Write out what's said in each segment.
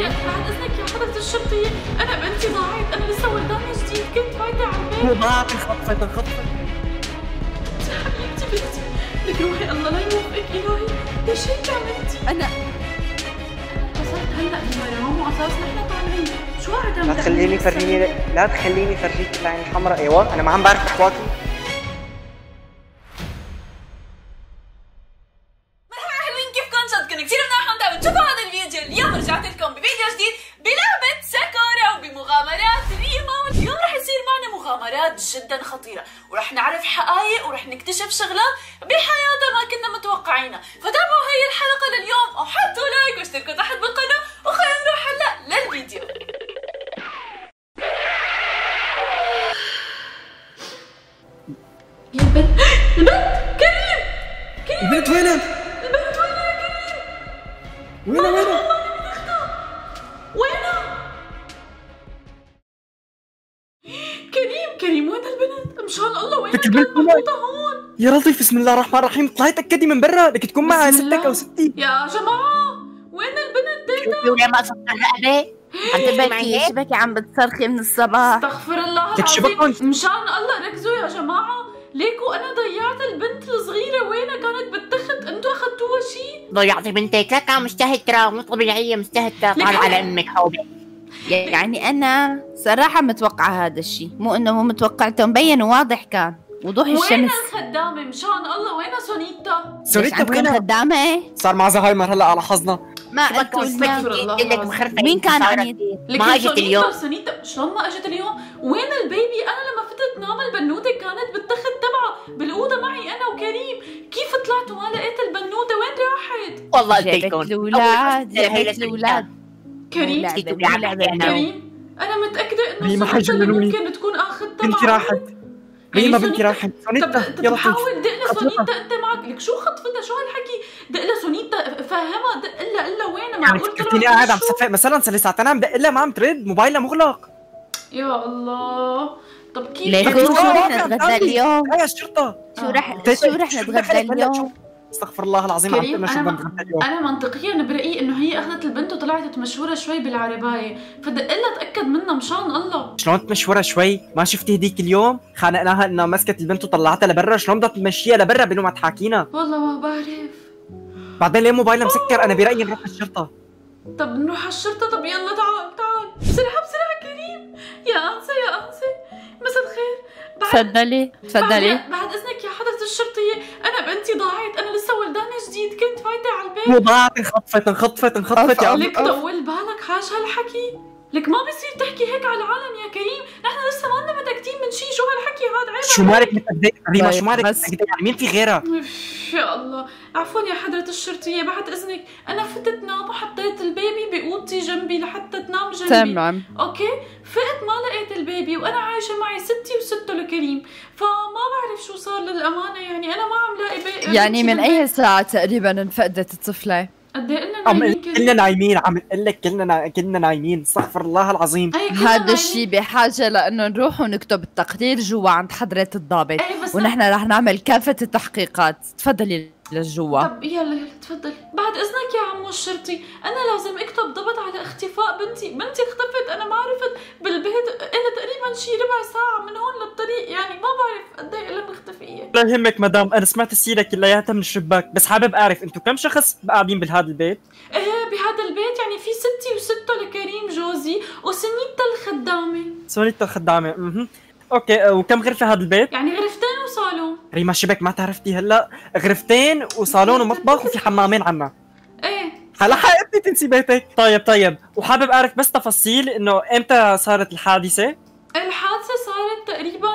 بعد اذنك يا حضرة الشرطية، أنا بنتي ضاعت، أنا لسه ولدانة جديد، كنت فايتة على البيت وضاعت انخطفت. يا حبيبتي بنتي، لك روحي الله لا يوفقك، إلهي ليش هيك عملتي؟ أنا وصلت هلا بالمرام وعصاص نحن طالعين، شو قاعدة عم تعملي؟ لا تخليني فرجيك العين الحمراء، أيوه أنا ما عم بعرف أحواكي. جدا خطيرة، ورح نعرف حقائق ورح نكتشف شغلات بحياتنا ما كنا متوقعينها، فتابعوا هي الحلقة لليوم وحطوا لايك واشتركوا تحت بالقناة، وخلينا نروح هلا للفيديو. يا البنت، البنت كريم، كريم البنت وينك؟ البنت وينها يا كريم؟ وينها؟ لك البنت موجودة هون يا لطيف. بسم الله الرحمن الرحيم، طلعي تأكدي من برا، بدك تكون مع ستك أو ستي. يا جماعة وين البنت دلتا؟ شو ريما صفت الرقبة؟ عم تبكي، شبكي عم بتصرخي من الصباح، استغفر الله العظيم، مشان الله ركزوا يا جماعة، ليكوا أنا ضيعت البنت الصغيرة، وينها كانت بالتخت، أنتوا أخذتوها شي؟ ضيعتي بنتك؟ لك مستهترة مو طبيعية، مستهترة، طالعة على أمك حوبة. يعني أنا صراحة متوقعة هذا الشيء، مو إنه مو متوقعته، مبين وواضح كان وضوح الشمس. وين الخدامة مشان الله، وين سونيتا؟ سونيتا وين الخدامة؟ صار مع زهايمر هلا على حظنا. ما استغفر الله، مين كان عنيد؟ ما اجت اليوم سونيتا، شلون ما اجت اليوم؟ وين البيبي؟ أنا لما فتت نام البنوتة كانت بالتخت تبعها بالأوضة معي أنا وكريم، كيف طلعت وما لقيت البنوتة، وين راحت؟ والله قلتلكم الأولاد، جابت الأولاد كريم، كريم أنا متأكدة إنه سونيتا اللي ممكن تكون أخذتها معك. بنتي راحت، ريما بنتي راحت. سونيتا يلا حاول دقلها، سونيتا أنت معك، لك شو خطفتها، شو هالحكي، دقلها سونيتا فهمها، دقلها وينها، معقول طلعت يعني قاعد عم صفق مثلا صار لي ساعتين عم دقلها ما عم ترد، موبايلها مغلق. يا الله طب كيف ليكو شو رح نتغدى اليوم؟ يا الشرطة شو رح نتغدى اليوم؟ استغفر الله العظيم. كريم أنا منطقيا برأيي إنه هي أخذت البنت وطلعت تمشورة شوي بالعرباية، فدقلها تأكد منها مشان الله. شلون تمشورة شوي؟ ما شفتي هديك اليوم خانقناها إنها مسكت البنت وطلعتها لبرا، شلون بدها تمشيها لبرا بدون ما تحاكينا؟ والله ما بعرف. بعدين ليه موبايلها مسكر؟ أنا برأيي نروح على الشرطة. طب نروح على الشرطة، طب يلا تعال تعال بسرعة بسرعة كريم، يا أنسة يا أنسة، مساء الخير. تفضلي تفضلي. بعد اذنك يا حضرة الشرطية، أنا بنتي ضاعت، أنا لسه ولدانة جديد، كنت فايتة على البيت وضاعت، انخطفت يا أمي. لك طول بالك حاج هالحكي، لك ما بصير تحكي هيك على العالم يا كريم، نحن لسه ما لنا متأكدين من شيء، شو هالحكي هذا، عيب. شو مالك متأكدة ريما، شو مالك متأكدة، مين في غيرها؟ يا الله عفوا يا حضرة الشرطية، بعد اذنك أنا فتت نام وحطيت البيبي بأوضتي جنبي لحتى تنام جنبي، تمام أوكي، فقت ما لقيت البيبي، وأنا عايشة معي ستي وسته لكريم، فما بعرف شو صار للأمانة، يعني أنا ما عم لاقي بيبي. يعني من أي ساعة تقريبا انفقدت الطفلة؟ قد ايه قلنا نايمين، كلنا نايمين، عم اقول لك كلنا نايمين، استغفر الله العظيم. هذا الشيء بحاجه لانه نروح ونكتب التقرير جوا عند حضره الضابط، ونحن رح نعمل كافه التحقيقات. تفضلي لجوا. طب يلا يلا تفضلي. بعد اذنك يا عمو الشرطي، انا لازم اكتب ضبط على اختفاء بنتي اختفت، انا ما عرفت بالبيت الا تقريبا شي ربع ساعه من هون للطريق، يعني ما بعرف قد ايه الا مختفيه. لا يهمك مدام، انا سمعت السيره كلياتها من الشباك، بس حابب اعرف انتم كم شخص قاعدين بهذا البيت؟ ايه بهذا البيت يعني في ستي وسته لكريم جوزي وسونيتا الخدامه. سونيتا الخدامه، اوكي، وكم غرفه هذا البيت؟ يعني غرفتين وصالون. ريما شبك ما تعرفتي هلا، غرفتين وصالون ومطبخ وفي حمامين عنا. ايه هلا حقتني تنسي بيتك. طيب، وحابب اعرف بس تفاصيل انه امتى صارت الحادثه؟ الحادثه صارت تقريبا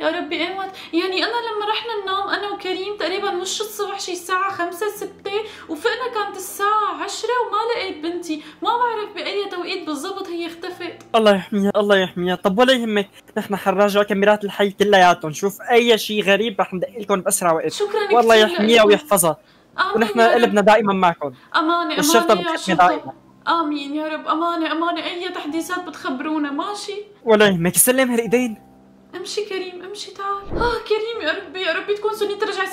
يا ربي ايمت، يعني انا لما رحنا ننام انا وكريم تقريبا وش الصبح شي الساعه 5 6، وفقنا كانت الساعه 10 وما لقيت بنتي، ما بعرف باي توقيت بالضبط هي اختفت. الله يحميها الله يحميها. طب ولا يهمك، نحن حنراجع كاميرات الحي كلياتهم، نشوف اي شيء غريب رح ندق لكم باسرع وقت. شكرا كثير، والله يحميها ويحفظها، ونحن قلبنا دائما معكم. امانه والشرطه بتحمي دائما. امين يا رب، امانه، اي تحديثات بتخبرونا. ماشي ولا يهمك، سلم هالايدين. امشي كريم امشي، تعال. كريم يا ربي يا ربي، تكون سونيتا رجعت.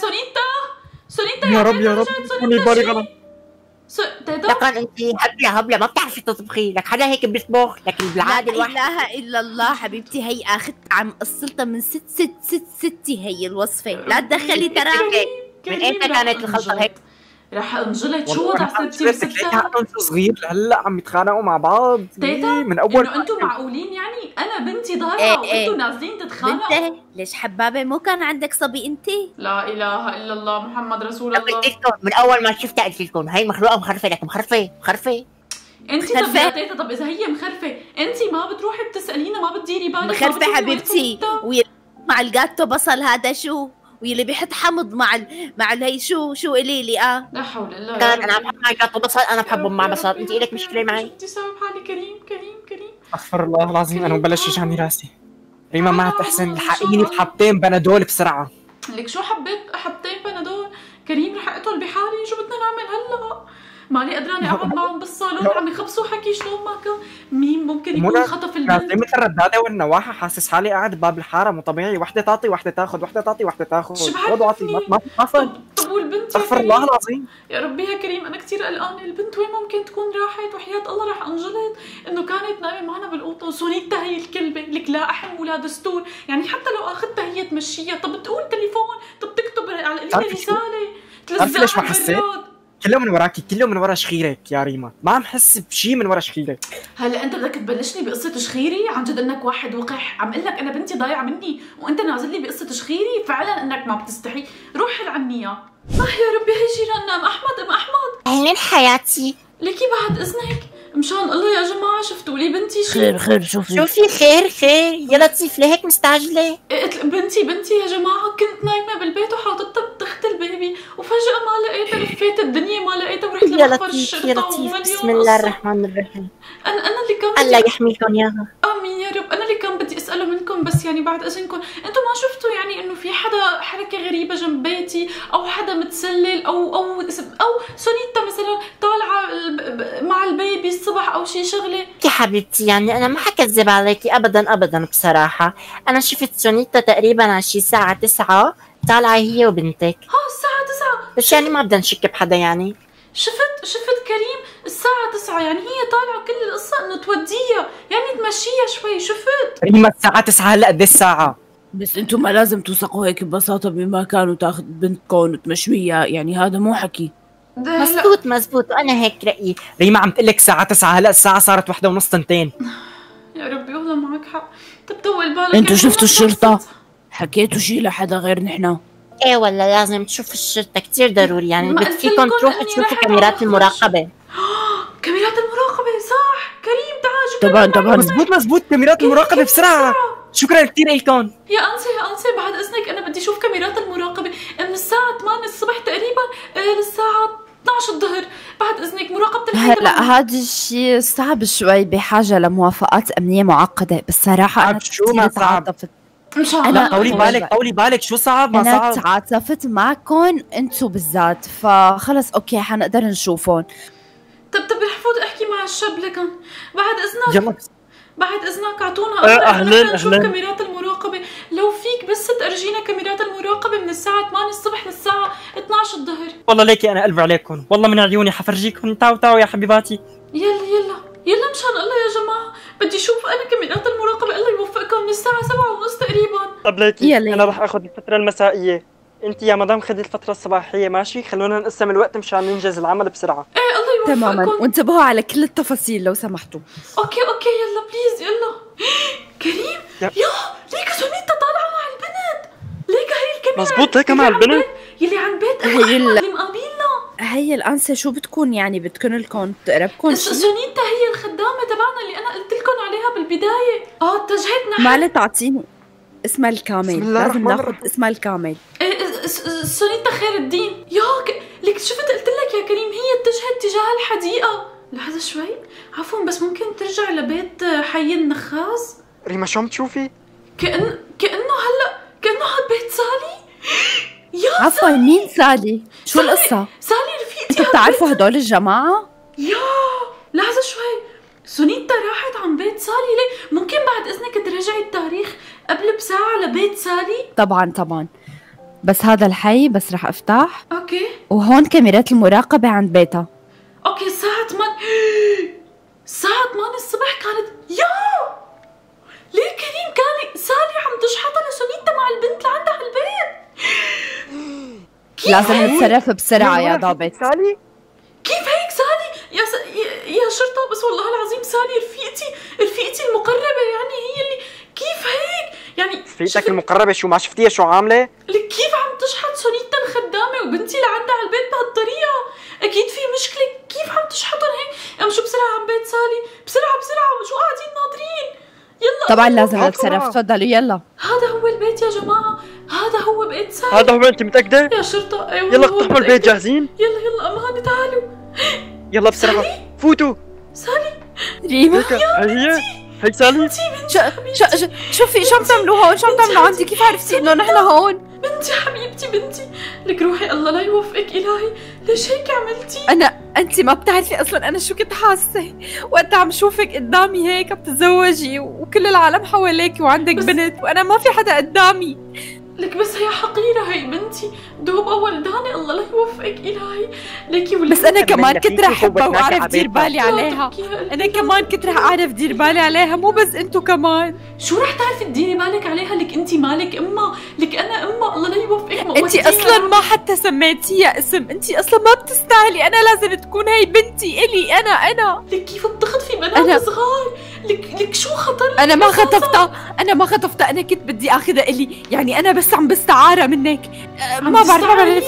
سونيتا يا رب، يا رب تكوني بالي غلط. So they don't. لكن انت هبله ما بتعرفي تطبخي، لك حدا هيك بيطبخ، لكن بالعاده الواحد. لا اله الا الله حبيبتي، هي اخذت عم قصلتها من ستي هي الوصفه، لا تدخلي تراكي. من ايمتى كانت الخلطه هيك؟ رح انجلد شو وضع ستي وستها؟ صغير لهلا عم يتخانقوا مع بعض من اول. انه انتم معقولين يعني انا بنتي ضهرها وانتم نازلين تتخانقوا؟ ليش حبابه مو كان عندك صبي انت؟ لا اله الا الله محمد رسول الله. قلت لكم من اول ما شفتها قلت لكم هي مخلوقه مخرفه، لك مخرفه مخرفه. انت طب يا تيتا، طب اذا هي مخرفه انت ما بتروحي بتسالينا، ما بتديري بالك مخرفه حبيبتي. مع الجاتو بصل هذا شو؟ ويلي بيحط حمض مع الهي شو قولي لي لا حول الله. كان انا بحب معي جاتو بصل، انا بحبهم مع بصل، انت لك مشكله معي؟ انت سبب حالي كريم استغفر الله العظيم، انا مبلش يجعني راسي. ريما ما تحسن، الحقيني بحبتين بنادول بسرعه. لك شو حبيت حبتين بنادول كريم؟ رح اقتل بحالي، شو بدنا نعمل هلا؟ ماني قدراني اقعد معهم بالصالون عم يخبصوا حكي شلون ما كان. مين ممكن يكون خطف البنت؟ مثل الرداده والنواحه، حاسس حالي قاعد بباب الحاره، مو طبيعي، وحده تعطي وحده تاخذ، وحده تعطي وحده تاخذ، خذ وعطي ما طب والبنت استغفر الله العظيم يا ربي يا كريم، انا كثير قلقانه، البنت وين ممكن تكون راحت؟ وحياه الله رح انجلد انه كانت نايمه معنا بالقوطه. سونيتا هي الكلبه لك لا احم ولا دستور، يعني حتى لو اخذتها هي تمشيها، طب تقول تليفون، طب تكتب على القليله رساله، تلزقها بالرود، كله من وراكي، كله من ورا شخيرك يا ريما، ما عم حس بشي من ورا شخيرك. هلا انت بدك تبلشني بقصه شخيري؟ عن جد انك واحد وقح، عم اقول لك انا بنتي ضايعه مني وانت نازل لي بقصه شخيري، فعلا انك ما بتستحي، روح العنيها. ما يا ربي هي جيراننا، ام احمد ام احمد اهلين حياتي، لكي بعد اذنك مشان الله يا جماعه شفتوا لي بنتي شي؟ خير شوفي خير يا لطيف، ليه هيك مستعجله؟ بنتي يا جماعه كنت نايمه بالبيت وحاطتها بتخت البيبي وفجاه ما لقيتها، لفيت الدنيا ما لقيتها ورحت لمخبر الشرطه. يا لطيف بسم الله الرحمن الرحيم، انا اللي كان الله يحميكم ياها، امين يا رب، انا اللي كان بدي اساله منكم بس يعني بعد اذنكم، انتم ما شفتوا يعني انه في حدا حركه غريبه جنب بيتي او حدا متسلل او سونيتا مثلا طالعه مع البيبي الصبح او شي شغله؟ يا حبيبتي يعني انا ما حكذب عليكي ابدا ابدا، بصراحه انا شفت سونيتا تقريبا على شي الساعه 9 طالعه هي وبنتك. ها الساعه 9 بس يعني ما بدنا نشك بحدا يعني. شفت كريم الساعه 9 يعني هي طالعه، كل القصه انه توديها يعني تمشيها شوي. شفت ريما الساعه 9 هلا قد الساعه؟ بس انتم ما لازم توثقوا هيك ببساطه بما كانوا، تاخذ بنتكم وتمشويها يعني، هذا مو حكي. مزبوط وانا هيك رايي. ريما عم تقول لك الساعه 9 هلا، الساعه صارت 1:30 2. يا ربي والله معك حق، طب طول بالك. انتوا شفتوا الشرطه؟ حكيتوا شيء لحدا غير نحن؟ ايه والله لازم تشوف الشرطه، كثير ضروري يعني، بدكم تروحوا تشوفوا كاميرات المراقبه. كاميرات المراقبه صح كريم، تعال طبعا مزبوط كاميرات المراقبه بسرعه. شكرا كثير لكم يا انسه بعد اذنك، انا بدي اشوف كاميرات المراقبه من الساعه 8 الصبح تقريبا للساعه 12 الظهر، بعد اذنك مراقبه الحياه. هلا هذا الشيء صعب شوي، بحاجه لموافقات امنيه معقده بالصراحه. انا شو ما تعاطفت ان شاء الله، طولي بالك شو صعب ما صعب، انا تعاطفت معكم انتم بالذات، فخلص اوكي حنقدر نشوفهم. طب رح فوت احكي مع الشاب، لكن بعد اذنك يلا بعد اذنك اعطونا اهلا نشوف كاميرات المراقبه، لو فيك بس ترجينا كاميرات المراقبه من الساعه 8 الصبح للساعه 12 الظهر. والله ليكي انا قلبي عليكم، والله من عيوني حفرجيكم. تعوا يا حبيباتي، يلا مشان الله يا جماعه، بدي اشوف انا كاميرات المراقبه، الله يوفقكم، من الساعه 7:30 تقريبا. طب ليكي انا رح اخذ الفتره المسائيه، انت يا مدام خذي الفتره الصباحيه، ماشي؟ خلونا نقسم الوقت مشان ننجز العمل بسرعه. ايه الله يوفقكم تماما، وانتبهوا على كل التفاصيل لو سمحتوا. اوكي يلا بليز يلا. كريم ليك سونيتا طالعه مع البنت، ليك هي الكاميرا مزبوط هيك مع البنت يلي عن بيت اللي مقابلنا. هي الانسه شو بتكون يعني؟ بتكون لكم تقربكم؟ سونيتا هي الخدامه تبعنا اللي انا قلت لكم عليها بالبدايه، اتجهتنا مالي تعطيني اسمها الكامل، لازم ناخذ اسمها الكامل. سونيتا خير الدين. لك شفت قلت لك يا كريم، هي اتجهت تجاه الحديقه. لحظه شوي عفوا، بس ممكن ترجع لبيت حي النخاز؟ ريما شو عم تشوفي؟ كأنه هاد بيت سالي. عفوا مين سالي؟ شو القصة؟ سالي رفيقتي، انتوا بتعرفوا هدول الجماعة؟ لحظة شوي، سونيتا راحت عن بيت سالي ليه؟ ممكن بعد اذنك تراجعي التاريخ قبل بساعة لبيت سالي؟ طبعا بس هذا الحي، بس رح افتح اوكي، وهون كاميرات المراقبة عند بيتها. الساعة 8 الصبح كانت ليه كريم كان سالي عم تشحط لسونيتا مع البنت اللي عندها البيت؟ لازم نتصرف بسرعة يا ضابط. سالي كيف هيك سالي يا شرطة؟ بس والله العظيم سالي رفيقتي المقربة، يعني هي اللي كيف هيك؟ يعني رفيقتك المقربة شو ما شفتيها شو عاملة؟ لك كيف عم تشحط سونيتا الخدامة وبنتي اللي عندها على البيت بهالطريقة؟ أكيد في مشكلة، كيف عم تشحطن هيك؟ امشوا بسرعة عن بيت سالي، بسرعة بسرعة، شو قاعدين ناطرين؟ يلا طبعا لازم نتصرف، تفضلوا يلا. هذا هو البيت يا جماعه، هذا هو بيت سالي. هذا هو، انت متاكده يا شرطه؟ ايوه يلا اقتحموا البيت، جاهزين؟ يلا يلا اماني تعالوا يلا بسرعه فوتوا. سالي ريما هي سالي، شوفي شو عم تعملوا هون، شو عم تعملوا عندي، كيف عرفتي انه نحن هون؟ بنتي حبيبتي بنتي، لك روحي الله لا يوفقك الهي، ليش هيك عملتي؟ انت ما بتعرفي اصلا انا شو كنت حاسه وقت عم شوفك قدامي هيك بتتزوجي وكل العالم حواليك وعندك بنت وانا ما في حدا قدامي. لك بس هي حقيره هي بنتي، دوب اول دانه الله لا يوفقك الهي ليكي. بس انا كمان كنت رح احبها واعرف دير بالي عليها، انا كمان كنت رح اعرف دير بالي عليها، مو بس انتو كمان. شو رح تعرفي تديري بالك عليها؟ لك انت مالك امها، لك انا امها الله لا يوفقك. انت اصلا ما حتى سميتيها اسم، انت اصلا ما بتستاهلي، انا لازم تكون هي بنتي الي انا. لك كيف بتخطفي بنات صغار؟ لك شو خطر لك؟ انا ما خطفتها، انا كنت بدي اخذها الي، يعني انا بس عم بستعاره منك، ما بعرف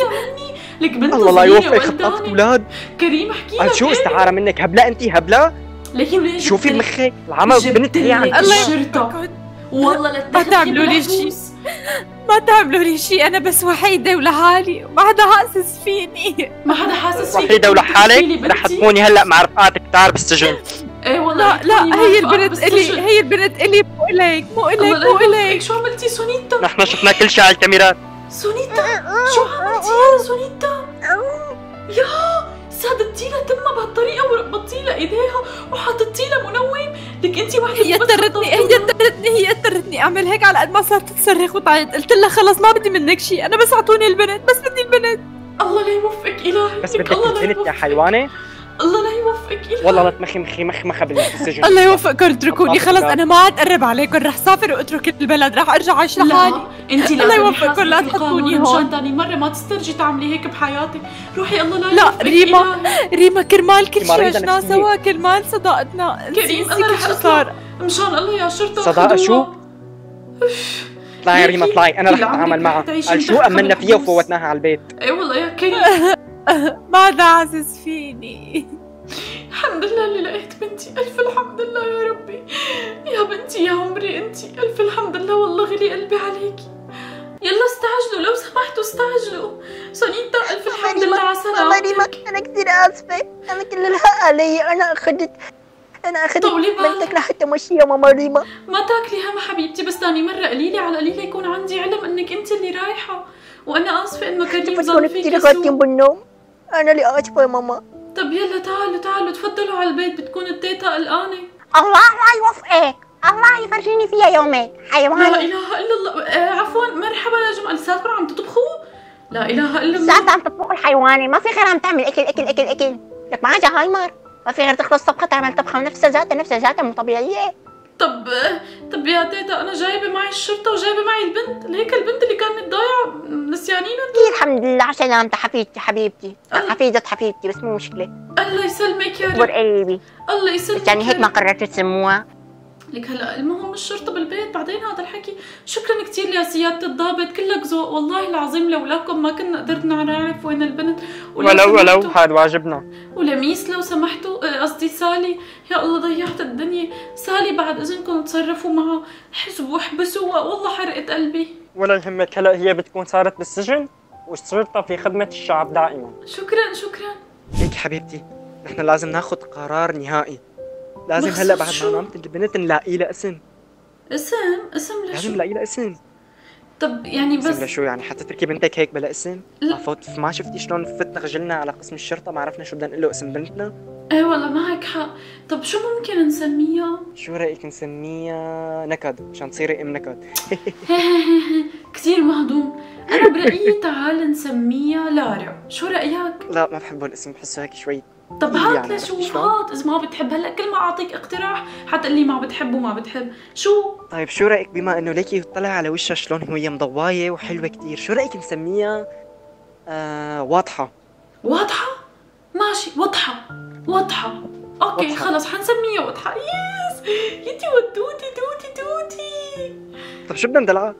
لك بنت الله لا يوفقك خطفت اولاد كريم. احكي لك شو استعاره منك؟ هبله انت، هبله ليكي شوفي بمخك العمى بنت هي عن الشرطه. والله لا تعملوا لي شيء، ما تعملوا لي شيء، انا بس وحيده ولحالي ما حدا حاسس فيني. ما حدا حاسس فيك وحيده ولحالك؟ رح تكوني هلا مع رفقاتك تعال بالسجن. ايه والله لا هي البنت الي، مو اليك، شو عملتي سونيتا؟ نحن شفنا كل شيء على الكاميرات. سونيتا شو عملتي يا سونيتا؟ سادتي لها تمها بهالطريقه وربطتي لها ايديها وحطيتي لها منوم، لك انت وحده. هي اضطرتني اعمل هيك على قد ما صارت تصرخ وتعيط، قلت لها خلص ما بدي منك شيء، انا بس اعطوني البنت، بس بدي البنت. الله لا يوفقك الهي، بس بدك البنت يا حيوانه، الله لا يوفقك إلها. والله لا تمخي مخمخه بالسجن. الله يوفقكم، اتركوني خلص، انا ما عاد قرب عليكم، رح سافر واترك البلد، رح ارجع اعيش لحالي. انت الله يوفقكم لا تحطوني هون، مشان ثاني مره ما تسترجي تعملي هيك بحياتك، روحي الله لا يوفقك. لا ريما، كرمال كل شيء عشنا سوا، كرمال صداقتنا كريم الله رح اطلع، مشان الله يا شرطه صداقه شو؟ اطلعي يا ريما اطلعي، انا رح اتعامل معها. شو امنا فيها وفوتناها على البيت؟ اي والله يا كريم ماذا عزز فيني. الحمد لله اللي لقيت بنتي، ألف الحمد لله يا ربي. يا بنتي يا عمري أنتي، ألف الحمد لله، والله غلي قلبي عليكي. يلا استعجلوا لو سمحتوا، استعجلوا. سونيتا ألف الحمد لله على سلامتك. أنا كثير آسفة، أنا كل الحق علي، أنا أخذت بنتك لحتى مشيها ماما ريما. ما تاكلي هم حبيبتي، بس ثاني مرة قليلي على قليلة يكون عندي علم إنك أنت اللي رايحة، وأنا آسفة إنه كريم ظل فيكي سوء. كثير غلطتين بالنوم، أنا اللي آسفة يا ماما. طب يلا تعالوا تفضلوا على البيت، بتكون التيتا قلقانة. الله لا يوفقك، الله يفرجيني فيها يومين حيوان. لا إله إلا الله. عفوا مرحبا يا جماعة، لساتكم عم تطبخوا؟ لا إله إلا الله، لساتها عم تطبخ الحيوانة، ما في غير عم تعمل أكل أكل أكل أكل، لك معها جهايمر، ما في غير تخلص طبخة تعمل طبخة ونفسها ذاتها مو طبيعية. طب يا تيتا أنا جايبة معي الشرطة وجايبة معي البنت، لهيك البنت اللي كانت ضايعة نسيانينها. الحمد لله على سلامتك حفيدتي حبيبتي، حفيدة حبيبتي، بس مو مشكلة. الله يسلمك يا رب. ورقيبي الله يسلمك، يعني هيك ما قررتوا تسموها. لك هلا المهم الشرطة بالبيت بعدين هذا الحكي. شكرا كثير يا سيادة الضابط، كلك ذوق والله العظيم، لولاكم ما كنا قدرنا نعرف وين البنت. ولو هذا واجبنا. ولميس لو سمحتوا، قصدي سالي، يا الله ضيعت الدنيا، سالي بعد اذنكم تصرفوا معها، حسبوا احبسوها والله حرقت قلبي. ولا يهمك، هلا هي بتكون صارت بالسجن والشرطة في خدمة الشعب دائما. شكرا ليك حبيبتي، نحن لازم ناخذ قرار نهائي، لازم هلا بعد ما نامت البنت نلاقي لها اسم. اسم لشو؟ لازم نلاقي لها اسم. طب يعني بس اسم لشو؟ يعني حتتركي بنتك هيك بلا اسم؟ ما شفتي شلون فتنا خجلنا على قسم الشرطة، ما عرفنا شو بدنا نقول له اسم بنتنا؟ ايه والله معك حق. طب شو ممكن نسميها؟ شو رأيك نسميها نكد مشان تصيري ام نكد؟ كثير مهضوم، انا برأيي تعال نسميها لارا، شو رأيك؟ لا ما بحبه الاسم، بحسه هيك شوي طب هات لشوف، هات اذا ما بتحب. هلا كل ما اعطيك اقتراح حتقلي ما بتحب وما بتحب. شو؟ طيب شو رايك بما انه ليكي طلع على وشها شلون هي مضوايه وحلوه كثير، شو رايك نسميها واضحه؟ واضحه؟ ماشي، واضحه واضحه. اوكي واضحة. خلص حنسميها واضحه. يس يتي ودودي دودي دودي. طب شو بدنا ندلعها؟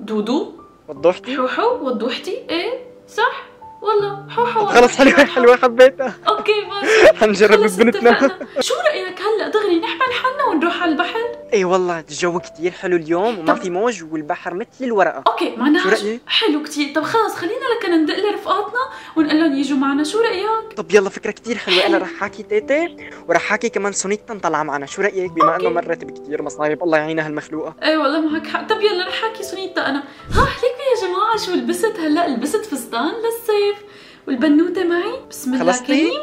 دودو وضحتي حوحو وضحتي. ايه صح والله، حوحو خلص حلوه حلوه حبيتها. اوكي ماشي حنجرب بنتنا. شو رايك هلا دغري نحمل حالنا ونروح على البحر؟ اي والله الجو كثير حلو اليوم وما في موج والبحر مثل الورقه. اوكي معناها حلو كثير. طب خلص خلينا لك ندق لرفقاتنا ونقول لهم يجوا معنا، شو رايك؟ طب يلا فكره كثير حلوه. انا رح حاكي تيتي ورح حاكي كمان سونيتا نطلع معنا، شو رايك؟ بما انه مرت بكثير مصايب الله يعينها هالمخلوقه. اي والله معك حق. طب يلا رح حاكي سونيتا انا. ها ليك يا جماعه شو لبست هلا؟ لبست فستان للصيف والبنوته معي. بسم الله كريم.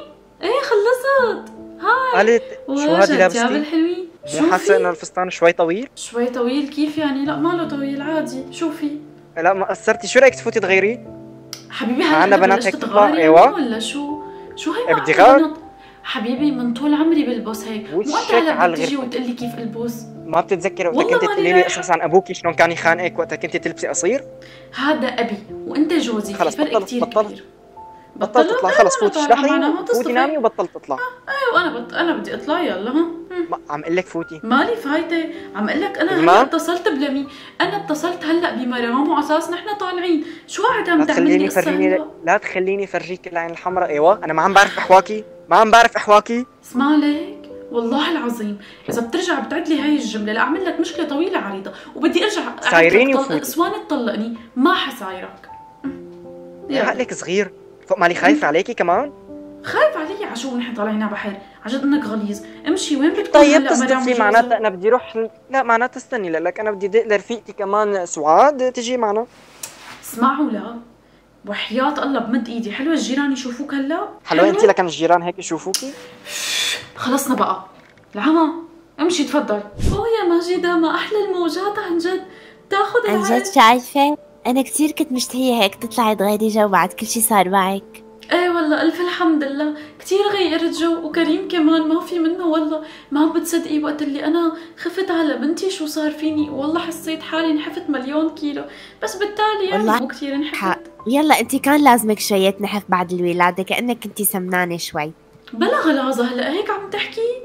ايه خلصت. هاي قالت شو هادي لابستي؟ مو حاسه انه الفستان شوي طويل؟ شوي طويل كيف يعني؟ لا ماله طويل عادي. شوفي لا ما قصرتي. شو رايك تفوتي تغيري؟ حبيبي هلا بنات هيك تغيري. ايوه ولا شو هي بدي غير؟ حبيبي من طول عمري بلبس هيك. وانت هلا بتجي وتقلي كيف البس؟ ما بتتذكري وقت كنت تقولي لي قصص عن ابوكي شلون كان يخانقك وقتها كنت تلبسي قصير؟ هذا ابي وانت جوزي، في فرق كثير كبير. بطلت اطلع خلص، فوتي اشلحي فوتي نامي وبطلت اطلع. ايوه انا بدي اطلع يلا. ها عم اقول لك فوتي. مالي فايته، عم اقول لك انا هلا اتصلت بلمي، انا اتصلت هلا بمرام واساس نحن طالعين، شو قاعده عم تعملي قصه؟ لا تخليني فرجيك العين الحمراء. ايوه انا ما عم بعرف احواكي، ما عم بعرف احواكي. اسمع ليك والله العظيم اذا بترجع بتعدلي هاي الجمله لاعمل لك مشكله طويله عريضه، وبدي ارجع سايريني اسوان تطلقني. ما حسايرك، عقلك صغير فوق مالي. خايفة عليكي كمان؟ خايفة علي عشو نحن طالعين على بحر؟ عجد انك غليظ، امشي وين بدك. طيب تستني معناتها انا بدي روح. لا معناتها استني لك انا بدي دق لرفيقتي كمان سعاد تجي معنا. اسمعوا لا وحياة الله بمد ايدي. حلوة الجيران يشوفوك هلا؟ حلوة انت لكن الجيران هيك يشوفوكي؟ خلصنا بقى العمى، امشي تفضل. اوه يا ماجدة ما احلى الموجات عن جد، بتاخذ العين عن جد. شايفة؟ أنا كثير كنت مشتهية هيك تطلعي تغيري جو بعد كل شي صار معك. إيه والله ألف الحمد لله، كثير غيرت جو وكريم كمان ما في منه والله، ما بتصدقي وقت اللي أنا خفت على بنتي شو صار فيني، والله حسيت حالي نحفت مليون كيلو، بس بالتالي يعني مو كثير نحفت. يلا أنت كان لازمك شوية نحف بعد الولادة، كأنك كنتي سمنانة شوي. بلا غلاظة هلا هيك عم تحكي؟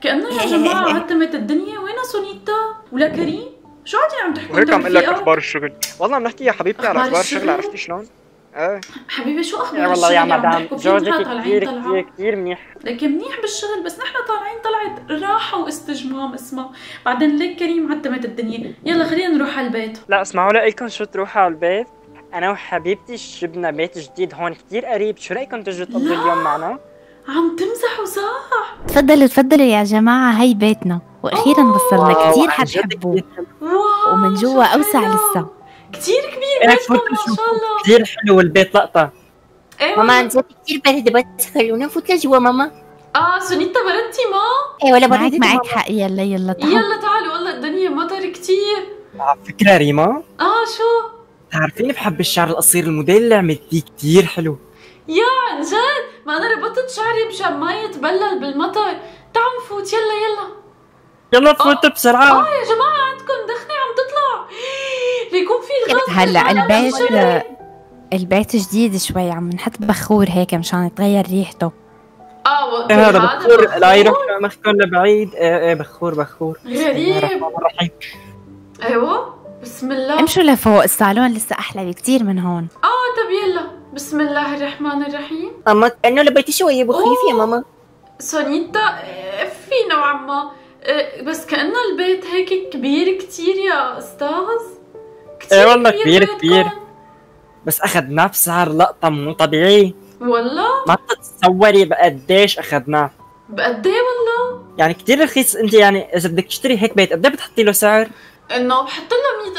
كأنه يا جماعة عتمت الدنيا. وين سونيتا؟ ولا كريم؟ شو عادي عم تحكي؟ وهيك عم اقول لك اخبار الشغل. والله عم نحكي يا حبيبتي على اخبار الشغل. عرفتي شلون؟ ايه حبيبي شو اخبار الشغل؟ والله يا مدام جوزك كثير كثير كثير منيح. لك منيح بالشغل بس نحن طالعين طلعت راحه واستجمام اسمها، بعدين ليك كريم عتمت الدنيا، يلا خلينا نروح على البيت. لا اسمعوا لكم شو تروحوا على البيت؟ انا وحبيبتي شبنا بيت جديد هون كثير قريب، شو رايكم تجوا تقضوا اليوم معنا؟ عم تمزحوا صح؟ تفضلوا تفضلوا يا جماعه، هي بيتنا واخيرا وصلنا، كثير حتحبوه ومن جوا اوسع لسه كثير كبير. ما شاء الله كثير حلو البيت لقطه. ايه ماما انت كثير برد بس خلونا نفوت لجوا ماما. سونيتا بردتي ما؟ ايه ولا بردتي معك حق. يلا يلا تعالوا يلا تعالوا، والله الدنيا مطر كثير. على فكره ريما شو؟ تعرفيني بحب الشعر القصير، الموديل اللي عملتيه كثير حلو. يا عن جد ما انا ربطت شعري مشان ما يتبلل بالمطر. تعالوا نفوت يلا يلا يلا فوتوا بسرعة. يا جماعة عندكم دخنة عم تطلع، بيكون في الغاز. هلا البيت جديد شوي، عم نحط بخور هيك مشان يتغير ريحته. هذا بخور لا يروح مخكن لبعيد. ايه بخور غريب. ايوه بسم الله امشوا لفوق، الصالون لسه احلى بكثير من هون. طب يلا بسم الله الرحمن الرحيم. اما كأنه لبيتي شوية بخيف يا ماما. سونيتا في نوعا ما بس كأنه البيت هيك كبير كتير يا أستاذ. كتير ايه والله كبير بس أخذناه بسعر لقطة مو طبيعي والله. ما بتتصوري بقديش أخذناه. بقديه والله يعني كتير رخيص. أنت يعني إذا بدك تشتري هيك بيت قديه بتحطي له سعر؟ إنه بحط له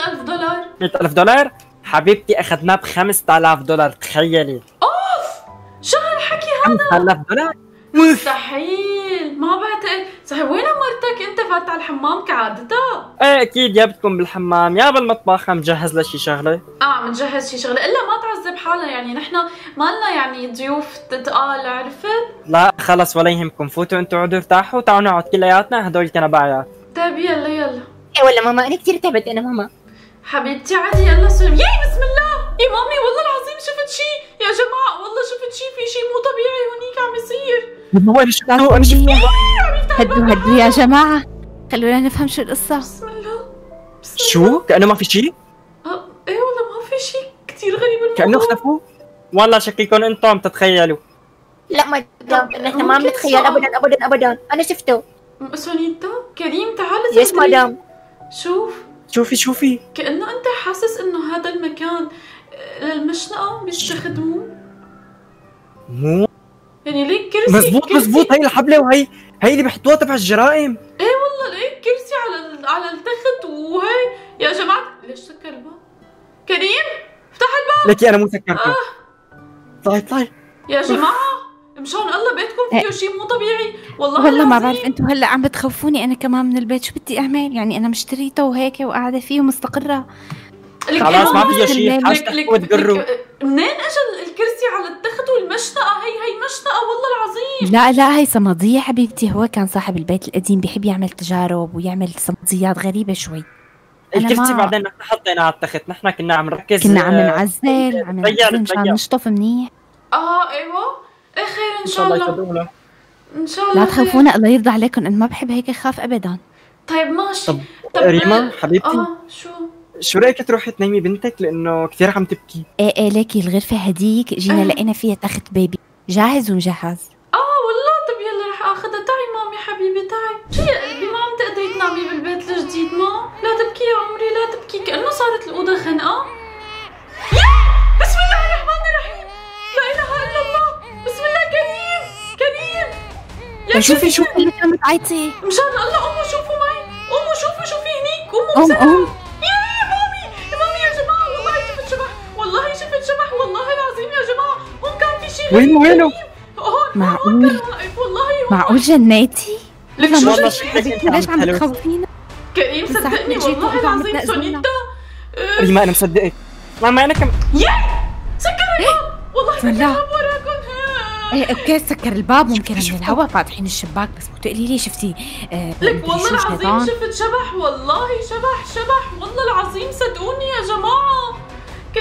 $100,000. $100,000 حبيبتي أخذناه ب $5,000 تخيلي. أوف شو هالحكي هذا؟ $5,000 مستحيل، ما بعتقد. صحيح وين مرتك انت فاتحه الحمام كعادتها؟ ايه اكيد، يا بتكون بالحمام يا بالمطبخ عم تجهز لشي شغله. متجهز شي شغله، الا ما تعذب حالها يعني، نحن مالنا يعني ضيوف تتقال، عرفت؟ لا خلص ولا يهمكم، فوتوا انتوا اقعدوا ارتاحوا، تعالوا نقعد كلياتنا هدول الكنبايات. طيب يلا يلا. ايه والله ماما انا كثير تعبت. انا ماما حبيبتي عادي يلا سوري. ياي بسم الله. اي مامي والله العظيم شفت شيء يا جماعه، والله شفت شيء، في شيء مو طبيعي هونيك عم يصير. والله شفتوه، انا شفتوه. هدوا هدوا يا جماعه، خلونا نفهم شو القصه. بسم الله. شو؟ كأنه ما في شيء؟ ايه والله ما في شيء، كثير غريب الموضوع. كأنه اختفوا؟ والله شكلكم انتم عم تتخيلوا. لا ما نحن ما عم نتخيل ابدا ابدا ابدا، انا شفته. سونيتا كريم تعالي زي. ليش مدام؟ شوف شوفي شوفي، كأنه انت حاسس انه هذا المكان للمشنقه بيستخدموه، مو يعني ليك كرسي. مزبوط مزبوط، هي الحبله وهي هي اللي بحطوها تبع الجرائم. ايه والله ليك كرسي على التخت، وهي يا جماعه ليش سكر الباب؟ كريم افتح الباب. لكي انا مو سكرته. طلعي طلعي يا جماعه، مشان الله بيتكم فيه شيء مو طبيعي. والله ما بعرف، انتم هلا عم بتخوفوني انا كمان من البيت، شو بدي اعمل؟ يعني انا مشتريته وهيك وقاعده فيه ومستقره. خلاص ما فيها شيء، حاجتك وتقروا. منين اجى الكرسي على التخت والمشنقه؟ هي مشنقه والله العظيم. لا هي صمديه حبيبتي، هو كان صاحب البيت القديم بيحب يعمل تجارب ويعمل صمديات غريبه شوي. الكرسي بعدين نحن حطيناه على التخت، نحن كنا عم نركز، كنا عم نعزل عم نعزل مشان نشطف منيح. ايوه ايه خير ان شاء الله. ان شاء الله لا تخافونا، الله يرضى عليكم، انا ما بحب هيك خاف ابدا. طيب ماشي. طب ريما حبيبتي شو رايك تروحي تنيمي بنتك لانه كثير عم تبكي؟ ايه ليكي الغرفه هديك جينا لقينا فيها تخت بيبي جاهز ومجهز. والله طب يلا رح اخذها. تعي مامي حبيبي تعي. شو يا قلبي ما عم تقدري تنامي بالبيت الجديد؟ ما لا تبكي يا عمري لا تبكي، كانه صارت الاوضه خنقه. بسم الله الرحمن الرحيم، لا اله الا الله. بسم الله كريم كريم يا شوفي شوفي اللي كانت بتعيطي مشان الله. قوموا شوفوا معي، قوموا شوفوا شوفي هنيك، قوموا بسرعة. يا مامي يا مامي يا جماعة، والله شفت شبح، والله شفت شبح والله العظيم يا جماعة، هون كان في شيء. وينه؟ معقول؟ معقول جناتي؟ لك شو جناتي؟ ليش عم تخوفينا؟ كريم صدقني والله العظيم سونيتا. ريما أنا مصدقك، ماما أنا كمان. سكر الباب والله سكر الباب وراكم. ايه اوكي سكر الباب، ممكن من الهواء فاتحين الشباك، بس مو تقولي لي شفتي. لك والله العظيم شفت شبح، والله شبح والله العظيم صدقوني يا جماعه.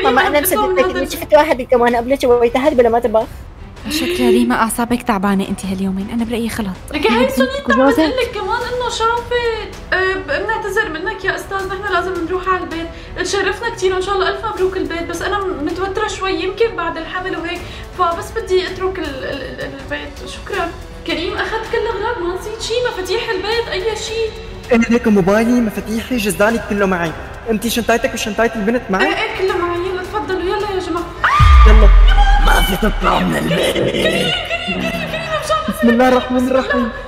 ماما انا مصدقتك اني شفت واحد كمان قبل شوي تحت بلا ما تبخ. شكلها ريما اعصابك تعبانه انت هاليومين، انا برايي خلط. لك هي سونيتا عم بتقول لك كمان انه شافت. بنعتذر منك يا استاذ، نحن لازم نروح على البيت، تشرفنا كثير وان شاء الله الف مبروك البيت، بس انا متوتره شوي يمكن بعد الحمل وهيك، فبس بدي اترك البيت. شكرا كريم، اخذت كل الاغراض ما نسيت شيء، مفاتيح البيت اي شيء. انا ليك موبايلي مفاتيحي جزداني كله معي، انت شنطتك وشنطه البنت معي. ايه كله معي. يلا تفضلوا يلا يا جماعه. يلا ما في تطلع من البيت. كريم بسم الله الرحمن الرحيم.